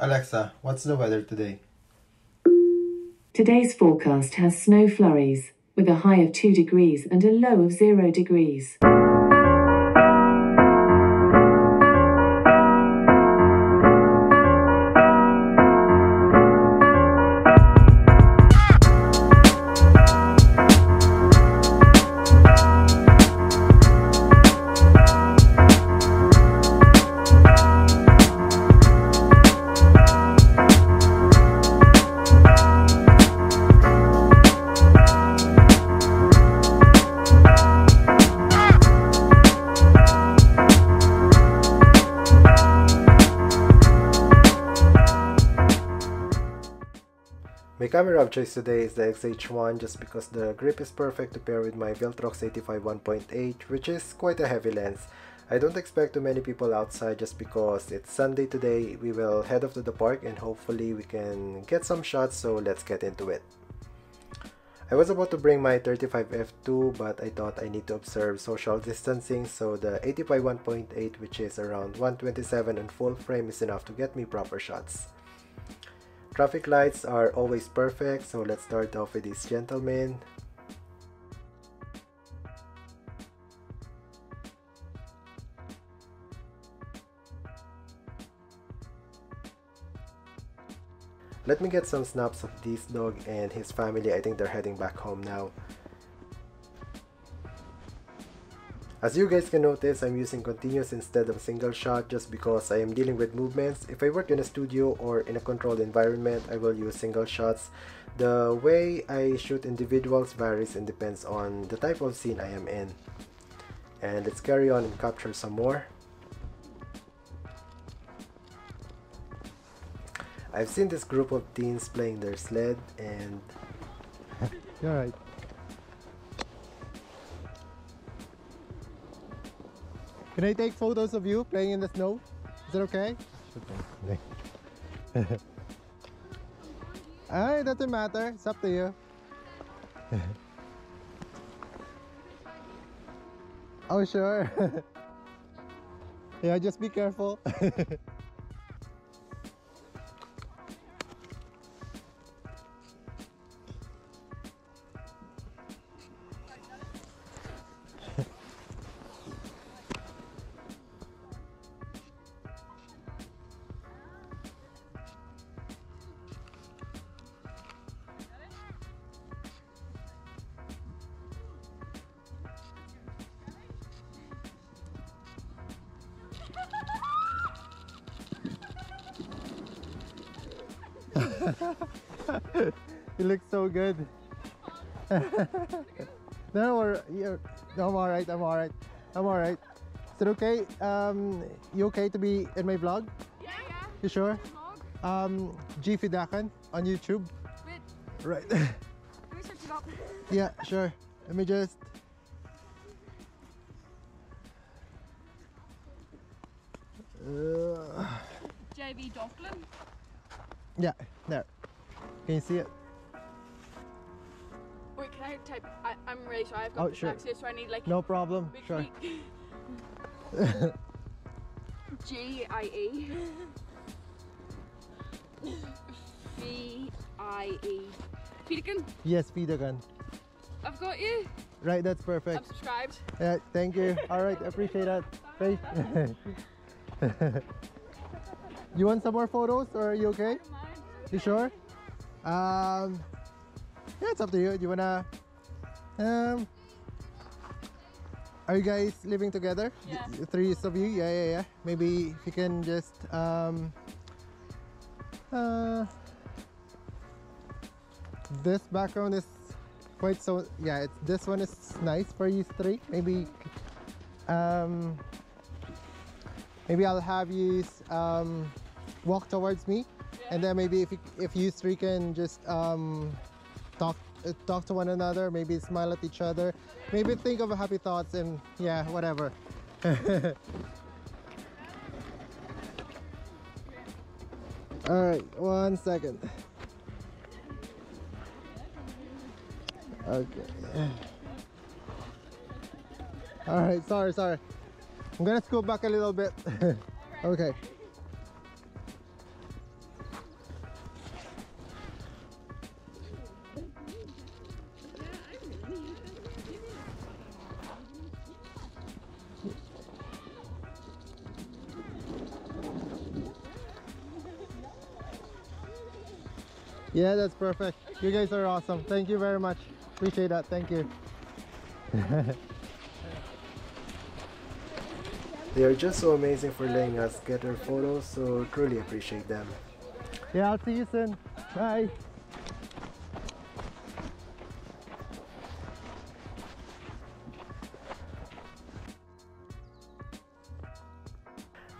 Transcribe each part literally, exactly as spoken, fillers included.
Alexa, what's the weather today? Today's forecast has snow flurries, with a high of two degrees and a low of zero degrees. My camera of choice today is the X H one just because the grip is perfect to pair with my Viltrox eighty-five one point eight, which is quite a heavy lens. I don't expect too many people outside just because it's Sunday today. We will head off to the park and hopefully we can get some shots, so let's get into it. I was about to bring my thirty-five f two but I thought I need to observe social distancing, so the eighty-five one point eight, which is around one twenty-seven and full frame, is enough to get me proper shots. Traffic lights are always perfect, so let's start off with this gentleman. Let me get some snaps of this dog and his family. I think they're heading back home now. As you guys can notice, I'm using continuous instead of single shot just because I am dealing with movements. If I work in a studio or in a controlled environment, I will use single shots. The way I shoot individuals varies and depends on the type of scene I am in. And let's carry on and capture some more. I've seen this group of teens playing their sled and... You're right. Can I take photos of you playing in the snow? Is that okay? It doesn't matter, it's up to you. Oh, sure. Yeah, just be careful. You look so good. No, we're, you're, I'm all right. I'm all right. I'm all right. Is it okay? Um, you okay to be in my vlog? Yeah. You sure? Um, G Fiedacan on YouTube. Wait. Right. Let me search it up. Yeah, sure. Let me just. Uh... J V Dockland. Yeah, there. Can you see it? Wait, can I type? I, I'm really shy. I've got oh, sure. Access, so I need like. No problem. Big sure. G I E V I E. Fiedacan. Yes, Fiedacan. I've got you. Right, that's perfect. I'm subscribed. Yeah, thank you. All right, appreciate that. Bye. You want some more photos, or are you okay? You sure? Um, yeah, it's up to you. Do you wanna? Um, are you guys living together? Yeah. The three of you? Yeah, yeah, yeah. Maybe if you can just um, uh, this background is quite so. Yeah, it's, this one is nice for you three. Maybe um, maybe I'll have you um, walk towards me. And then maybe if you, if you three can just um, talk uh, talk to one another, maybe smile at each other, maybe think of happy thoughts and yeah, whatever. All right, one second. Okay. All right, sorry, sorry. I'm gonna scoot back a little bit. Okay. Yeah, that's perfect. You guys are awesome. Thank you very much. Appreciate that. Thank you. They are just so amazing for letting us get our photos, so truly appreciate them. Yeah, I'll see you soon. Bye.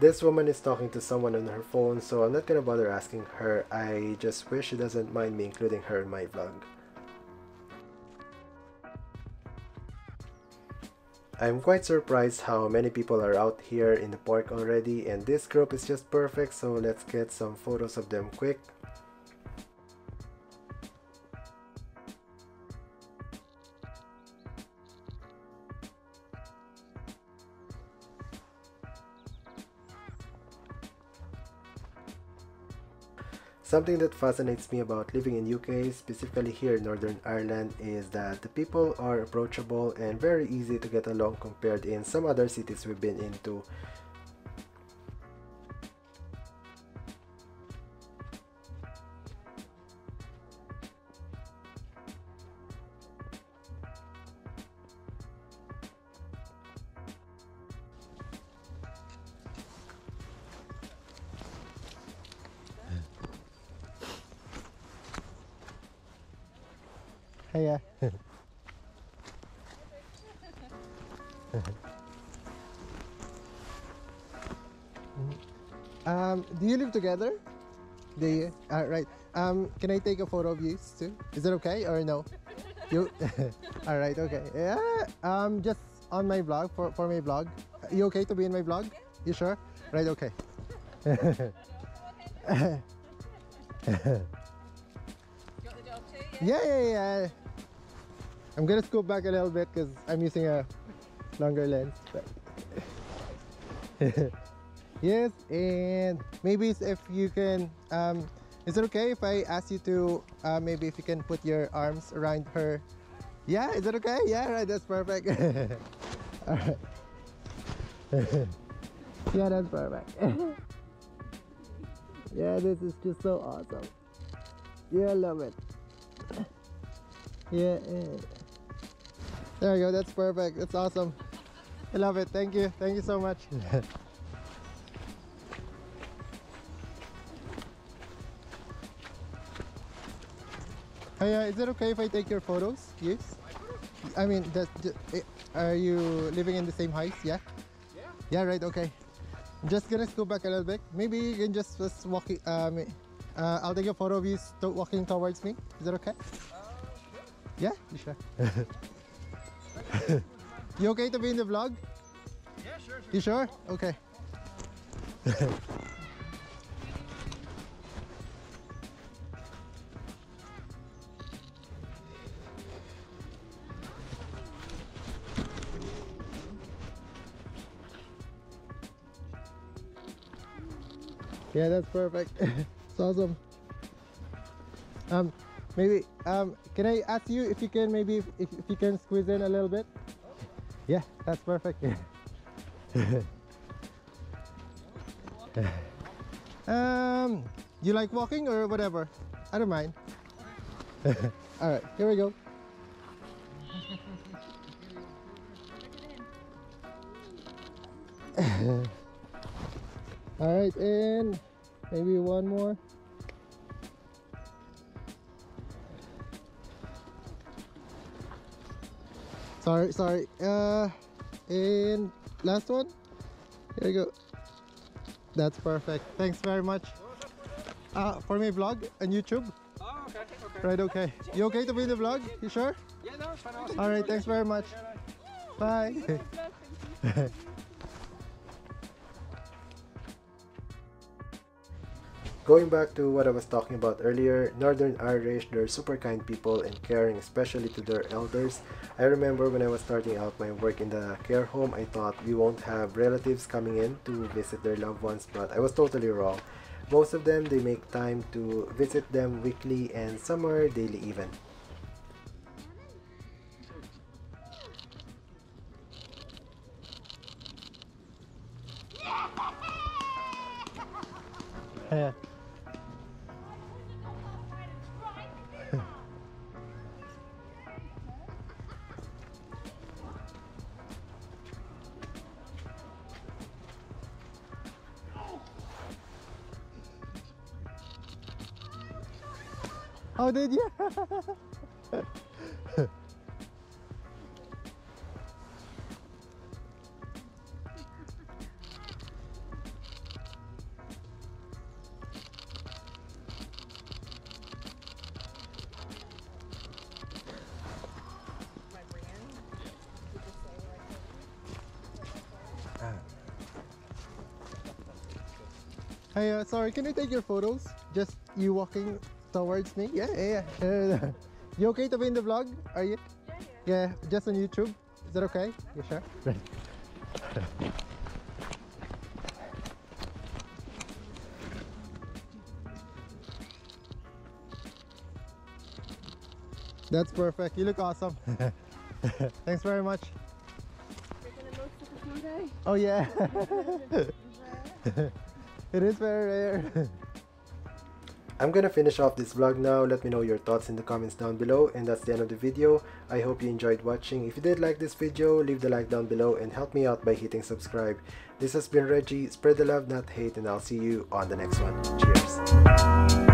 This woman is talking to someone on her phone, so I'm not gonna bother asking her. I just wish she doesn't mind me including her in my vlog. I'm quite surprised how many people are out here in the park already, and this group is just perfect, so let's get some photos of them quick. Something that fascinates me about living in U K, specifically here in Northern Ireland, is that the people are approachable and very easy to get along compared in some other cities we've been into. Yeah. um, do you live together? Do you? Uh, right. Um, can I take a photo of you too? Is it okay or no? You? All right. Okay. Yeah. Um, just on my vlog for for my vlog. Okay. You okay to be in my vlog? Yeah. You sure? Right. Okay. Got the dog too? Yeah. Yeah. Yeah. yeah. I'm gonna scoop back a little bit because I'm using a longer lens. Yes, and maybe if you can, um, is it okay if I ask you to, uh, maybe if you can put your arms around her? Yeah, is it okay? Yeah, right, that's perfect. All right. Yeah, that's perfect. Yeah, this is just so awesome. Yeah, I love it. Yeah. yeah. There you go, that's perfect, that's awesome. I love it, thank you, thank you so much. Hey, uh, is it okay if I take your photos? Yes? I mean, that, are you living in the same house? Yeah? Yeah. Yeah, right, okay. I'm just gonna scoot back a little bit. Maybe you can just, just walk, um, uh, I'll take a photo of you st walking towards me. Is that okay? Yeah, you sure? You okay to be in the vlog? Yeah, sure, sure. You sure? Okay. Yeah, that's perfect. It's awesome. Um. Maybe, um, can I ask you if you can, maybe, if, if you can squeeze in a little bit? Yeah, that's perfect. um, you like walking or whatever? I don't mind. All right, here we go. All right, and maybe one more. Sorry, sorry. Uh, and last one. Here we go. That's perfect. Thanks very much. Uh, for my vlog on YouTube. Oh, okay, okay. Right, okay. You okay to be in the vlog? You sure? Yeah, no, it's fine. All right, thanks very much. Bye. Going back to what I was talking about earlier, Northern Irish, they're super kind people and caring, especially to their elders. I remember when I was starting out my work in the care home, I thought we won't have relatives coming in to visit their loved ones, but I was totally wrong. Most of them, they make time to visit them weekly and some are daily even. Yeah. Oh, did you? Hey, uh, sorry, can I take your photos? Just you walking towards me? Yeah, yeah, yeah. You okay to be in the vlog? Are you? Yeah, yeah. Yeah, just on YouTube. Is that okay? Yeah, sure. Right. That's perfect. You look awesome. Thanks very much. You're gonna go to the food day? Oh, yeah. It is very rare. I'm gonna finish off this vlog now. Let me know your thoughts in the comments down below, and that's the end of the video. I hope you enjoyed watching. If you did like this video, leave the like down below and help me out by hitting subscribe. This has been Reggie. Spread the love, not hate, and I'll see you on the next one. Cheers.